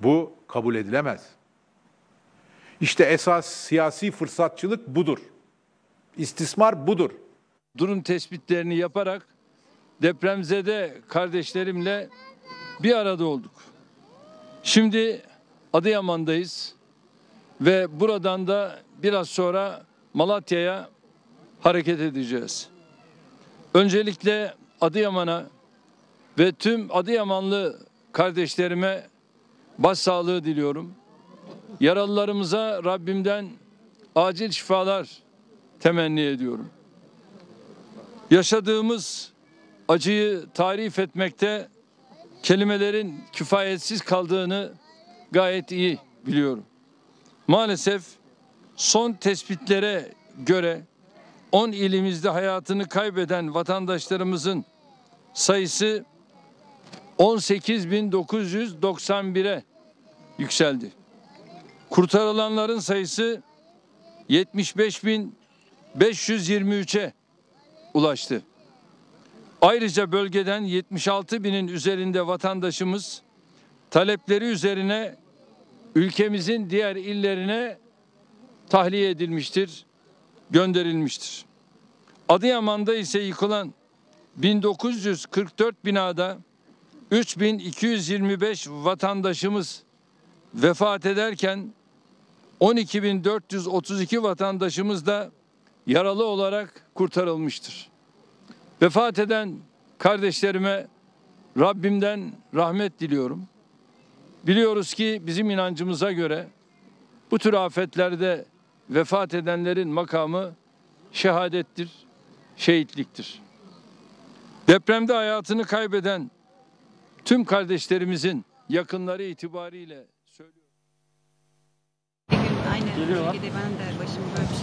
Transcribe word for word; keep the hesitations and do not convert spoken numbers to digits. Bu kabul edilemez. İşte esas siyasi fırsatçılık budur. İstismar budur. Durum tespitlerini yaparak depremzede kardeşlerimle bir arada olduk. Şimdi Adıyaman'dayız ve buradan da biraz sonra Malatya'ya hareket edeceğiz. Öncelikle Adıyaman'a ve tüm Adıyamanlı kardeşlerime başsağlığı diliyorum. Yaralılarımıza Rabbimden acil şifalar temenni ediyorum. Yaşadığımız acıyı tarif etmekte kelimelerin kifayetsiz kaldığını gayet iyi biliyorum. Maalesef son tespitlere göre on ilimizde hayatını kaybeden vatandaşlarımızın sayısı on sekiz bin dokuz yüz doksan bire yükseldi. Kurtarılanların sayısı yetmiş beş bin beş yüz yirmi üçe ulaştı. Ayrıca bölgeden yetmiş altı binin üzerinde vatandaşımız talepleri üzerine ülkemizin diğer illerine tahliye edilmiştir, gönderilmiştir. Adıyaman'da ise yıkılan bin dokuz yüz kırk dört binada üç bin iki yüz yirmi beş vatandaşımız vefat ederken on iki bin dört yüz otuz iki vatandaşımız da yaralı olarak kurtarılmıştır. Vefat eden kardeşlerime Rabbimden rahmet diliyorum. Biliyoruz ki bizim inancımıza göre bu tür afetlerde vefat edenlerin makamı şehadettir, şehitliktir. Depremde hayatını kaybeden tüm kardeşlerimizin yakınları itibariyle söylüyorum. Bir gün aynı şekilde ben de başım böyle bir şey.